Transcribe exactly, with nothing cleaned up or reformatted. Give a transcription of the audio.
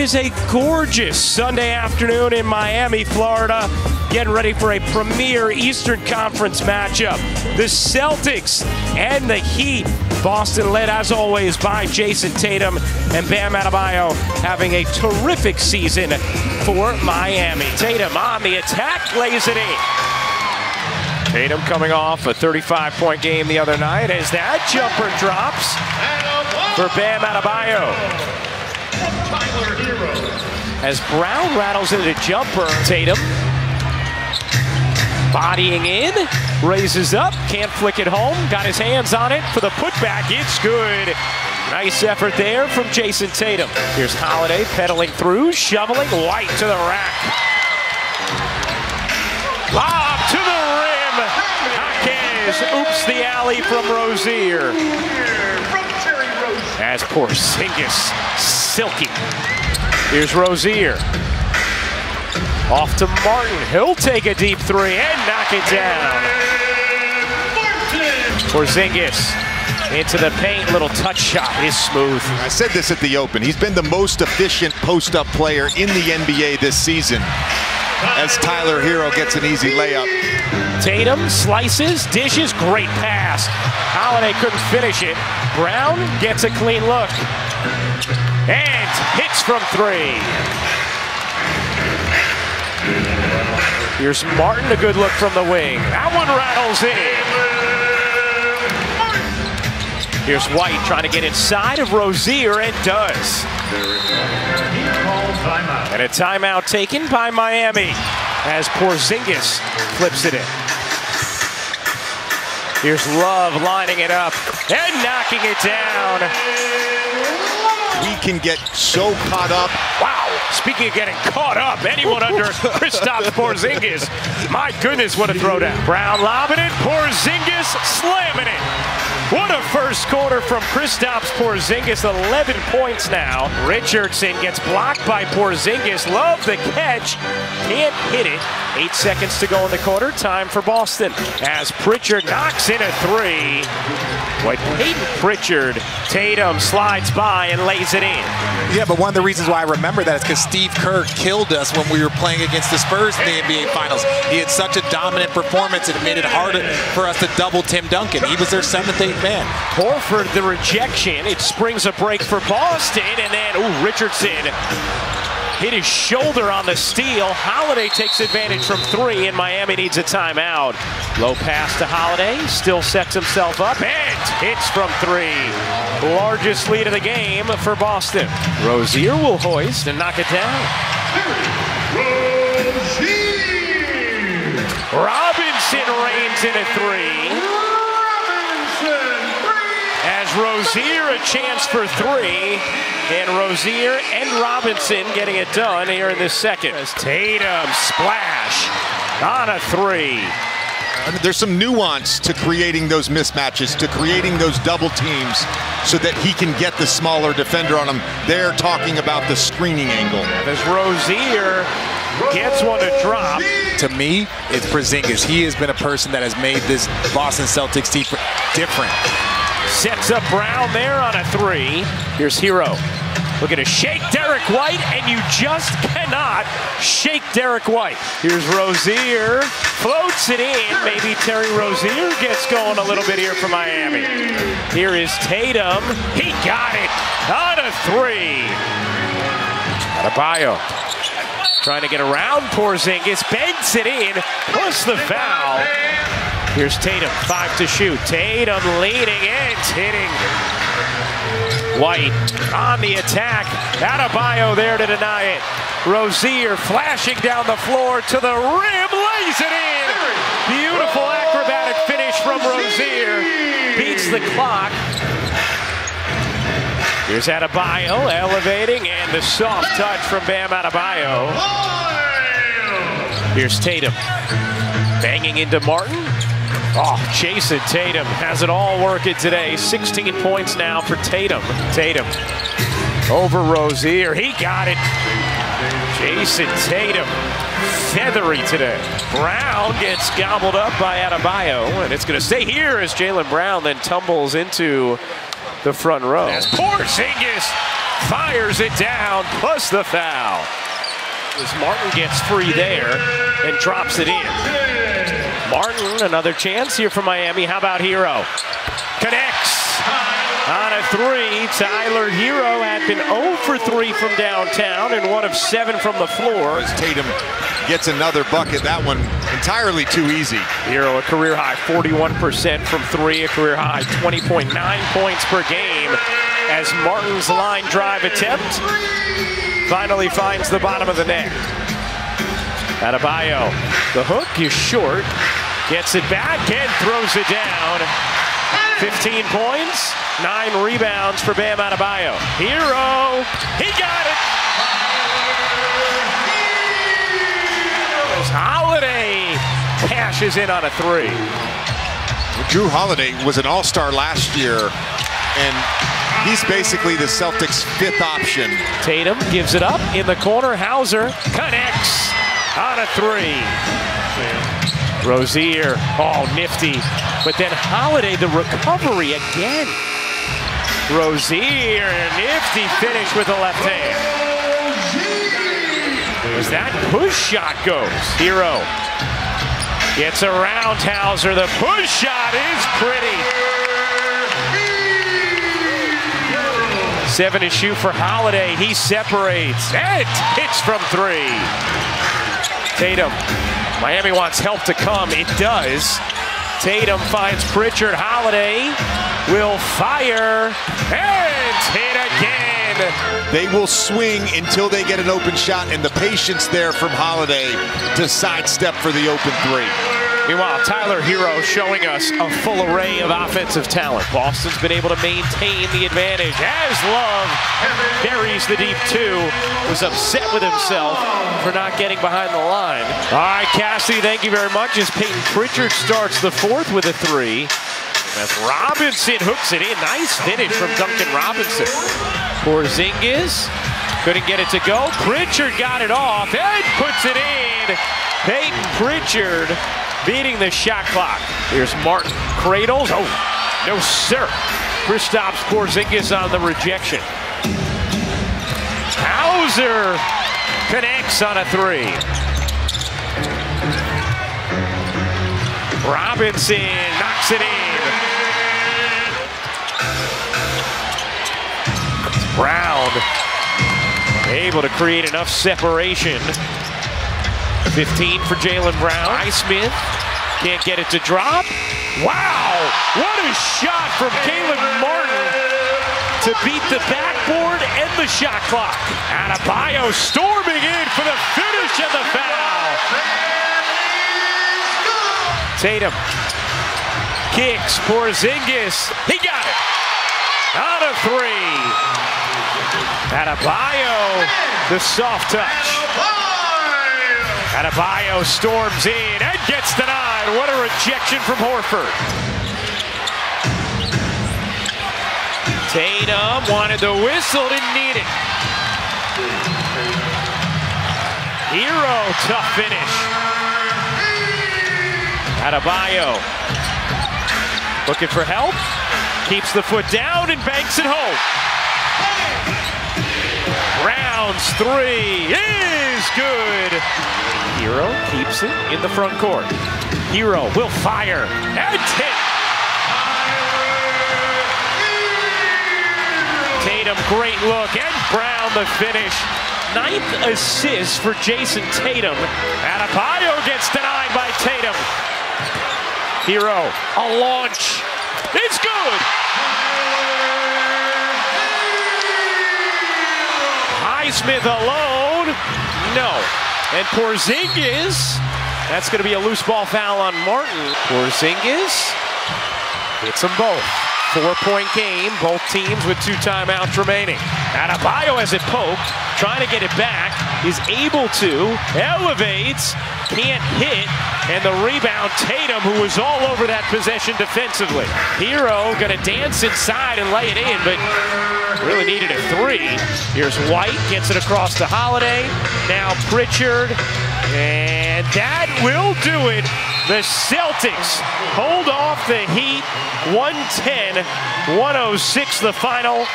is a gorgeous Sunday afternoon in Miami, Florida, getting ready for a premier Eastern Conference matchup. The Celtics and the Heat. Boston led, as always, by Jayson Tatum, and Bam Adebayo having a terrific season for Miami. Tatum on the attack, lays it in. Tatum coming off a thirty-five point game the other night as that jumper drops for Bam Adebayo. As Brown rattles into the jumper, Tatum bodying in, raises up, can't flick it home, got his hands on it for the putback, it's good. Nice effort there from Jayson Tatum. Here's Holiday pedaling through, shoveling, White to the rack. Lob to the rim, Jaquez oops the alley from Rozier. As Porzingis, silky. Here's Rozier. Off to Martin. He'll take a deep three and knock it down. Porzingis into the paint. Little touch shot is smooth. I said this at the Open. He's been the most efficient post-up player in the N B A this season. As Tyler Herro gets an easy layup. Tatum slices, dishes, great pass. Holiday couldn't finish it. Brown gets a clean look. And hits from three. Here's Martin, a good look from the wing. That one rattles in. Here's White trying to get inside of Rozier and does. And a timeout taken by Miami as Porzingis flips it in. Here's Love lining it up and knocking it down. We can get so caught up. Wow, speaking of getting caught up, anyone under Kristaps Porzingis. My goodness, what a throwdown. Brown lobbing it, Porzingis slamming it. What a first quarter from Kristaps Porzingis, eleven points now. Richardson gets blocked by Porzingis. Love the catch, can't hit it. Eight seconds to go in the quarter, time for Boston. As Pritchard knocks in a three. What Peyton Pritchard, Tatum slides by and lays it in. Yeah, but one of the reasons why I remember that is because Steve Kerr killed us when we were playing against the Spurs in the N B A Finals. He had such a dominant performance, it made it harder for us to double Tim Duncan. He was their seventh, eighth man. Horford, the rejection. It springs a break for Boston, and then, ooh, Richardson hit his shoulder on the steal. Holiday takes advantage from three, and Miami needs a timeout. Low pass to Holiday, still sets himself up, and hits from three. Largest lead of the game for Boston. Rozier will hoist and knock it down. Robinson reigns in a three. As Rozier a chance for three. And Rozier and Robinson getting it done here in the second. Tatum splash on a three. There's some nuance to creating those mismatches, to creating those double teams so that he can get the smaller defender on him. They're talking about the screening angle. As Rozier gets one to drop. To me, it's Porzingis. He has been a person that has made this Boston Celtics team different. Sets up Brown there on a three. Here's Herro. Looking to shake Derrick White, and you just cannot shake Derrick White. Here's Rozier, floats it in. Maybe Terry Rozier gets going a little bit here for Miami. Here is Tatum. He got it on a three. Adebayo trying to get around Porzingis, bends it in, plus the foul. Here's Tatum, five to shoot. Tatum leading and hitting. White on the attack. Adebayo there to deny it. Rozier flashing down the floor to the rim, lays it in. Beautiful acrobatic finish from Rozier. Beats the clock. Here's Adebayo elevating, and the soft touch from Bam Adebayo. Here's Tatum banging into Martin. Oh, Jayson Tatum has it all working today. sixteen points now for Tatum. Tatum over Rozier. He got it. Jayson Tatum feathery today. Brown gets gobbled up by Adebayo, and it's going to stay here as Jaylen Brown then tumbles into the front row. As Porzingis fires it down, plus the foul. As Martin gets free there and drops it in. Martin, another chance here for Miami. How about Herro? Connects on a three. Tyler Herro had been zero for three from downtown and one of seven from the floor. As Tatum gets another bucket, that one entirely too easy. Herro, a career high forty-one percent from three, a career high twenty point nine points per game. As Martin's line drive attempt finally finds the bottom of the net. Adebayo, the hook is short, gets it back and throws it down. fifteen points, nine rebounds for Bam Adebayo. Herro, he got it! There's Holiday, cashes in on a three. Jrue Holiday was an all-star last year, and he's basically the Celtics' fifth option. Tatum gives it up in the corner. Hauser connects on a three. Rozier, oh, nifty. But then Holiday, the recovery again. Rozier, nifty finish with the left hand. As that push shot goes, Herro gets around Hauser. The push shot is pretty. Seven to shoot for Holiday. He separates and hits from three. Tatum. Miami wants help to come. It does. Tatum finds Pritchard. Holiday will fire and hit again. They will swing until they get an open shot, and the patience there from Holiday to sidestep for the open three. Meanwhile, Tyler Herro showing us a full array of offensive talent. Boston's been able to maintain the advantage as Love buries the deep two. Was upset with himself for not getting behind the line. All right, Cassidy, thank you very much. As Peyton Pritchard starts the fourth with a three. As Robinson hooks it in. Nice finish from Duncan Robinson. Porzingis couldn't get it to go. Pritchard got it off and puts it in. Peyton Pritchard beating the shot clock. Here's Martin, cradles. Oh, no sir. Kristaps Porzingis on the rejection. Hauser connects on a three. Robinson knocks it in. Brown able to create enough separation. fifteen for Jaylen Brown. Highsmith can't get it to drop. Wow! What a shot from Caleb Martin to beat the backboard and the shot clock. Adebayo storming in for the finish and the foul. Tatum kicks Porzingis. He got it. Out of three. Adebayo, the soft touch. Adebayo storms in and gets denied. What a rejection from Horford. Tatum wanted the whistle, didn't need it. Herro, tough finish. Adebayo looking for help. Keeps the foot down and banks it home. Brown's three is good. Herro keeps it in the front court. Herro will fire and hit. Tatum, great look, and Brown the finish. Ninth assist for Jayson Tatum. Adebayo gets denied by Tatum. Herro, a launch. It's good. Highsmith alone. No. And Porzingis, that's going to be a loose ball foul on Martin. Porzingis hits them both. Four-point game, both teams with two timeouts remaining. Adebayo has it poked, trying to get it back, is able to, elevates, can't hit, and the rebound Tatum, who was all over that possession defensively. Herro going to dance inside and lay it in, but really needed a three. Here's White, gets it across to Holiday. Now Pritchard, and that will do it. The Celtics hold off the Heat, one ten to one oh six the final.